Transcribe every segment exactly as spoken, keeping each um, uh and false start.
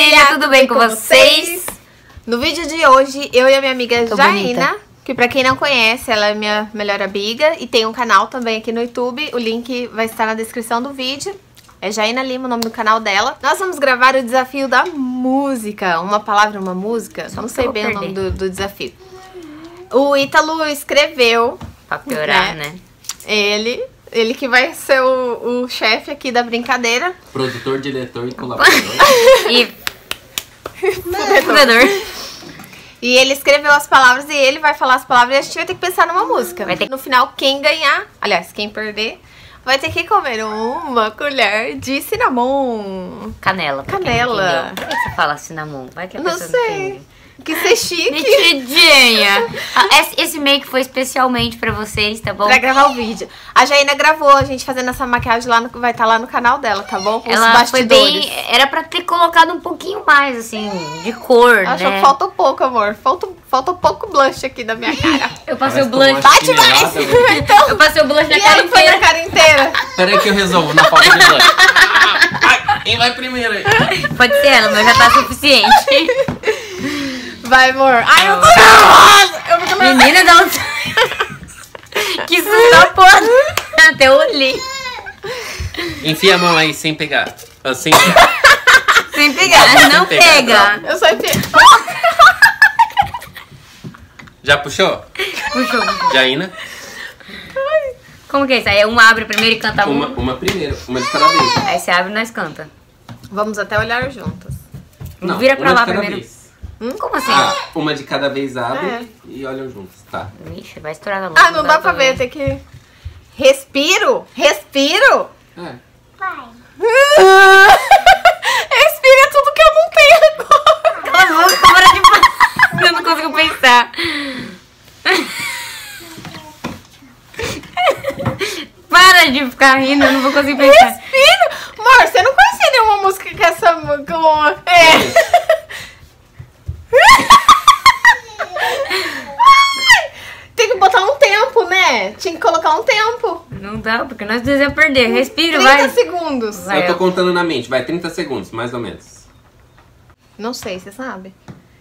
família, tudo bem com vocês? No vídeo de hoje, eu e a minha amiga Tô Jaina, bonita. que pra quem não conhece, ela é minha melhor amiga e tem um canal também aqui no YouTube, o link vai estar na descrição do vídeo. É Jaina Lima, o nome do canal dela. Nós vamos gravar o desafio da música, uma palavra, uma música, Só não sei bem perder. o nome do, do desafio. O Ítalo escreveu... Pra piorar, né? né? Ele... Ele que vai ser o, o chefe aqui da brincadeira. Produtor, diretor e colaborador. E... Fundador. E ele escreveu as palavras e ele vai falar as palavras e a gente vai ter que pensar numa música. Vai ter... No final, quem ganhar, aliás, quem perder, vai ter que comer uma colher de cinnamon. Canela. Canela. Por que você fala cinnamon? Vai que a pessoa não sei. Não Que ser chique. Metidinha. Esse, esse make foi especialmente pra vocês, tá bom? Pra gravar o vídeo. A Jaina gravou a gente fazendo essa maquiagem lá, no, vai estar tá lá no canal dela, tá bom? Com Ela os bastidores. Foi bem, era pra ter colocado um pouquinho mais, assim, de cor, Ela né? Achou que faltou pouco, amor. Falta, falta pouco blush aqui da minha cara. Eu passei Parece o blush. Bate mais! Então, eu passei o blush na cara, foi na cara inteira. Peraí que eu resolvo, na falta de blush. Quem vai primeiro aí? Pode ser ela, mas já tá suficiente. Vai, amor. Ai, eu tô nervosa. Eu fico nervosa. Menina, dá um... Que susto, porra. Até eu olhei. Enfia a mão aí, sem pegar. Assim. Sem pegar. Não sem pega. Pegar. Eu só enfio. Já puxou? Puxou. Jaina? Ai. Como que é isso? Aí uma abre primeiro e canta uma. Uma, uma primeiro. Uma de cada vez. Aí você abre e nós canta. Vamos até olhar juntas. Não, Vira pra lá primeiro. Vez. Hum? Como assim? Ah, uma de cada vez abre é. e olham juntos, tá? Ixi, vai estourar na mão. Ah, não, não dá, dá pra ver, tem que... Respiro, respiro. É. Vai. Respira tudo que eu não tenho agora. Cala a boca, para de falar. Eu não consigo pensar. Para de ficar rindo, eu não vou conseguir pensar. Respiro. Amor, você não conhecia nenhuma música com essa... Com... É... Tinha que colocar um tempo. Não dá, porque nós precisamos perder. Respira, vai. trinta segundos. Vai, eu tô contando na mente. Vai, trinta segundos, mais ou menos. Não sei, você sabe?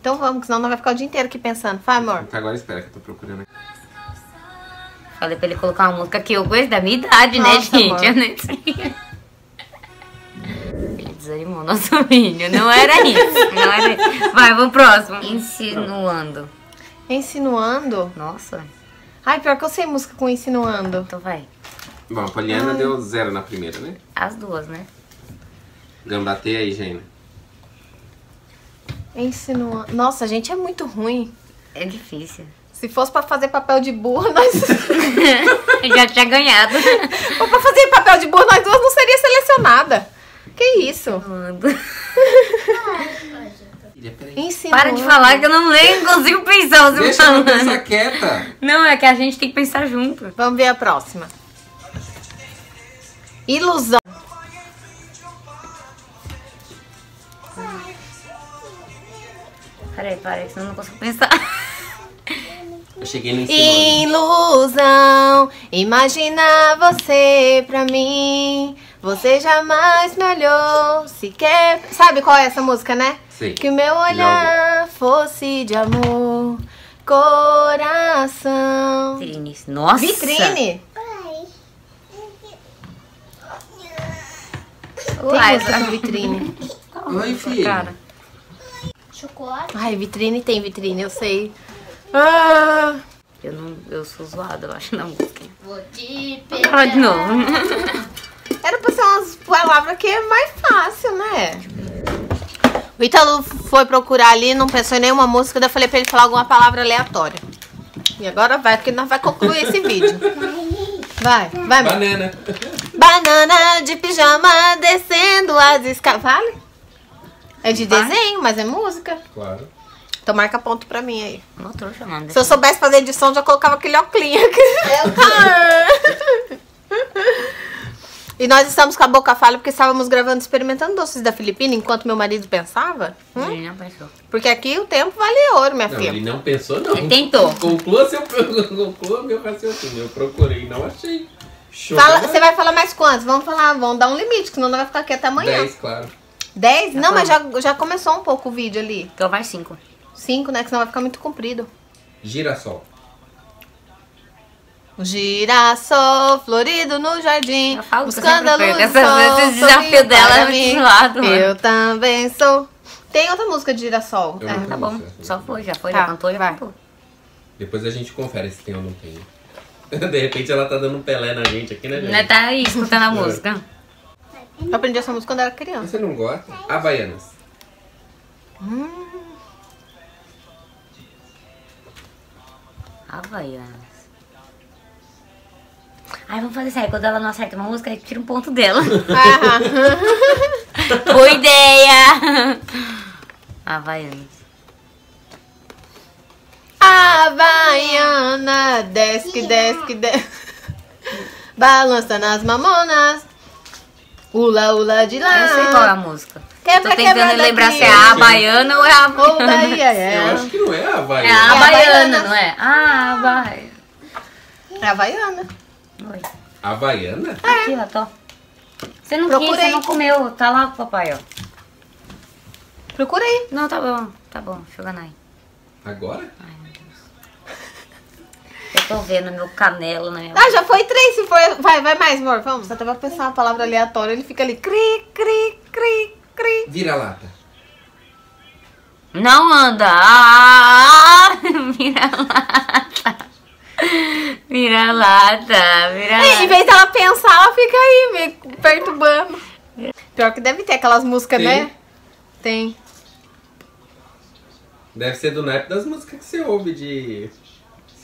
Então vamos, senão não vai ficar o dia inteiro aqui pensando. Vai, amor. Então agora espera que eu tô procurando aqui. Falei pra ele colocar uma música que eu gosto da minha idade, Nossa, né, gente? Eu nem sei. Ele desanimou o nosso vídeo. Não era isso. Não era isso. Vai, vamos pro próximo. Insinuando. Insinuando? Nossa. Ai, pior que eu sei música com insinuando. Então vai. Bom, a Poliana Ai. deu zero na primeira, né? As duas, né? Gambateia aí, Jaina. Insinuando. Nossa, a gente é muito ruim. É difícil. Se fosse pra fazer papel de burra, nós... Já tinha ganhado. Ou pra fazer papel de burra, nós duas não seria selecionada. Que isso? Insinuando. Insinuando. Para de falar que eu não leio, não consigo pensar. Você Deixa eu pensar quieta. Não, é que a gente tem que pensar junto. Vamos ver a próxima. Ilusão. Peraí, peraí, senão eu não consigo pensar. Eu cheguei no Ilusão, imaginar você pra mim. Você jamais me olhou sequer. Sabe qual é essa música, né? Sim. Que meu olhar fosse de amor, coração. Vitrine. Nossa! Vitrine! Ai, essa vitrine. Oi, filho. Chocolate. Ai, vitrine tem vitrine, eu sei. Ah. Eu, não, eu sou zoada, eu acho, na música. Vou te pegar. Fala de novo. Era pra ser umas palavras que é mais fácil, né? O Ítalo foi procurar ali, não pensou em nenhuma música, daí eu falei pra ele falar alguma palavra aleatória. E agora vai, porque nós vai concluir esse vídeo. Vai, vai. Banana. Banana de pijama descendo as escadas. Vale? É de vai. desenho, mas é música. Claro. Então marca ponto pra mim aí. Não tô chamando. Se eu soubesse fazer edição, já colocava aquele óculinho aqui. Eu E nós estamos com a boca falha porque estávamos gravando experimentando doces da Filipina enquanto meu marido pensava. Hum? Ele não pensou. Porque aqui o tempo vale ouro, minha não, filha. Ele não pensou, não. Ele tentou. Conclua seu Conclua meu raciocínio. Eu procurei e não achei. Fala, você vai falar mais quantos? Vamos falar, vamos dar um limite, senão não vai ficar aqui até amanhã. dez, claro. dez? Não, mas já, já começou um pouco o vídeo ali. Então vai cinco. cinco, né? Que senão vai ficar muito comprido. Girassol. Girassol florido no jardim. Eu buscando a luz do sol. Esse desafio dela é muito lado, mano. Eu também sou. Tem outra música de girassol. Eu é, tá bom. Só foi, já foi, tá. já cantou, já vai. Depois a gente confere se tem ou não tem. De repente ela tá dando um pelé na gente aqui, né, gente? Ela tá aí escutando a música. Eu aprendi essa música quando era criança. Você não gosta? Havaianas. Hum. Havaianas. Aí vamos fazer isso aí, quando ela não acerta uma música, a gente tira um ponto dela. Boa ideia! Havaianas. Havaiana, desce, que desce, que desce. Balança nas mamonas. Ula, ula de lá. Eu sei qual é a música. Quebra, tô tentando lembrar daqui. Se é a Havaiana ou é a Havaiana. É. Eu acho que não é a Havaiana. É a Havaiana, não é? Ah, Havaiana. É a Havaiana. Oi. Havaiana? É. Aqui, ó, tô. Você não Procurei. quis, você não comeu. Tá lá com o papai, ó. Procura aí. Não, tá bom. Tá bom, jogando aí. Agora? Ai, meu Deus. Eu tô vendo meu canelo na minha... Ah, já foi três, se for... Vai, vai mais, amor, vamos. Só tava pensando uma palavra aleatória, ele fica ali. Cri, cri, cri, cri. Vira-lata. Não anda. Ah, vira-lata. Vira-lata, vira-lata. Em vez dela pensar, ela fica aí me perturbando. Pior que deve ter aquelas músicas, Sim. né? Tem. Deve ser do naipe das músicas que você ouve de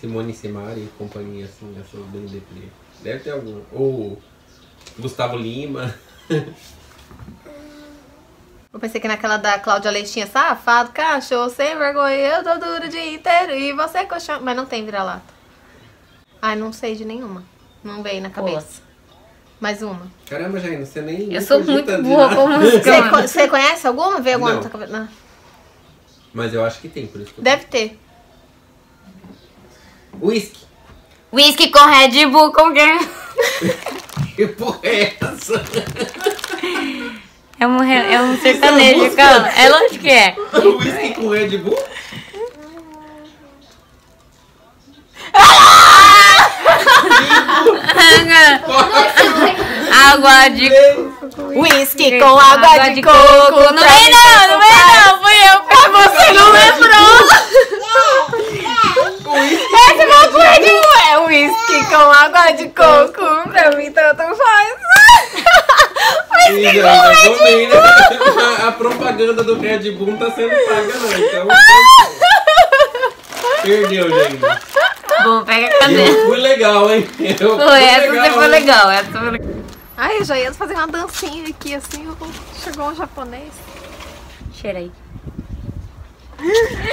Simone Simari e companhia, assim, essas bem deprê. Deve ter algum. Ou Gustavo Lima. Eu pensei que naquela da Cláudia Leitinha, safado, cachorro, sem vergonha, eu tô duro o dia inteiro e você coxão. Mas não tem vira-lata. Ai, não sei de nenhuma. Não veio na cabeça. Pô. Mais uma. Caramba, Jaina, você nem... Eu sou muito boa com música. Você conhece alguma? Veio alguma na tua cabeça? Não. Mas eu acho que tem, por isso que eu... Deve ter. Whisky. Whisky com Red Bull, com quem? Que porra é essa? É um, é um sertanejo, cara. É lógico que é. Whisky com Red Bull? Água de whisky com água, água de, de coco. coco. Não vem não, não vem não, fui eu. Ah, você não lembrou. Esse meu coelho é whisky com água de coco. Pra mim tanto faz. Whisky com Red Bull. A propaganda do Red Bull tá sendo paga, não. Então, perdeu, gente. Bom, pega a caneta. Foi legal, hein? Eu foi, fui essa legal, foi legal, essa foi legal. Ai, eu já ia fazer uma dancinha aqui, assim, chegou um japonês. Cheira aí.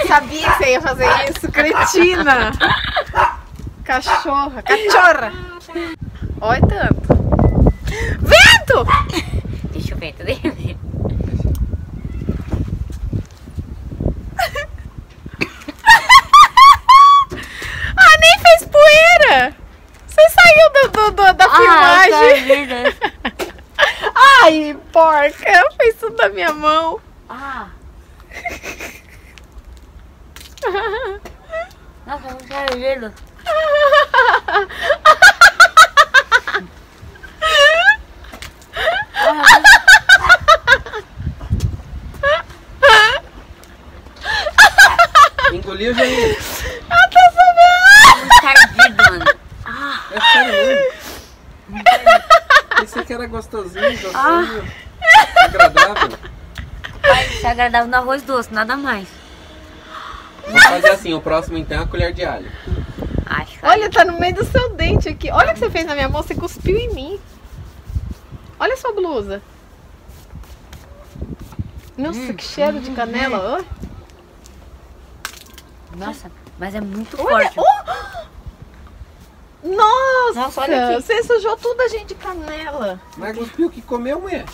Sabia que você ia fazer isso, cretina. Cachorra, cachorra. Olha tanto. Vento! Deixa o vento dele. Você saiu do, do, do, da ah, filmagem. Ai, porca, fez tudo da minha mão. Ah. Nossa, não saiu gelo. Engoliu, Jair. Eu tô Pensei que era gostosinho, gostosinho, ah. agradável. Isso é agradável no arroz doce, nada mais. Vou fazer assim, o próximo então é uma colher de alho. Ai, olha, tá no meio do seu dente aqui. Olha o que você fez na minha mão, você cuspiu em mim. Olha a sua blusa. Nossa, hum, que cheiro hum, de canela. Hum. Oh. Nossa, mas é muito olha, forte. Oh. Nossa, Nossa olha você sujou tudo a gente de canela. Mas cuspiu o que comeu, mulher?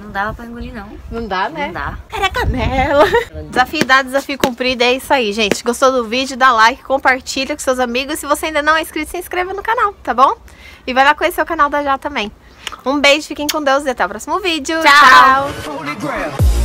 Não dava pra engolir, não. Não dá, né? Não dá. Cara, é canela. Desafio dado, desafio cumprido. É isso aí, gente. Gostou do vídeo? Dá like, compartilha com seus amigos. Se você ainda não é inscrito, se inscreva no canal, tá bom? E vai lá conhecer o canal da Jana também. Um beijo, fiquem com Deus e até o próximo vídeo. Tchau! Tchau.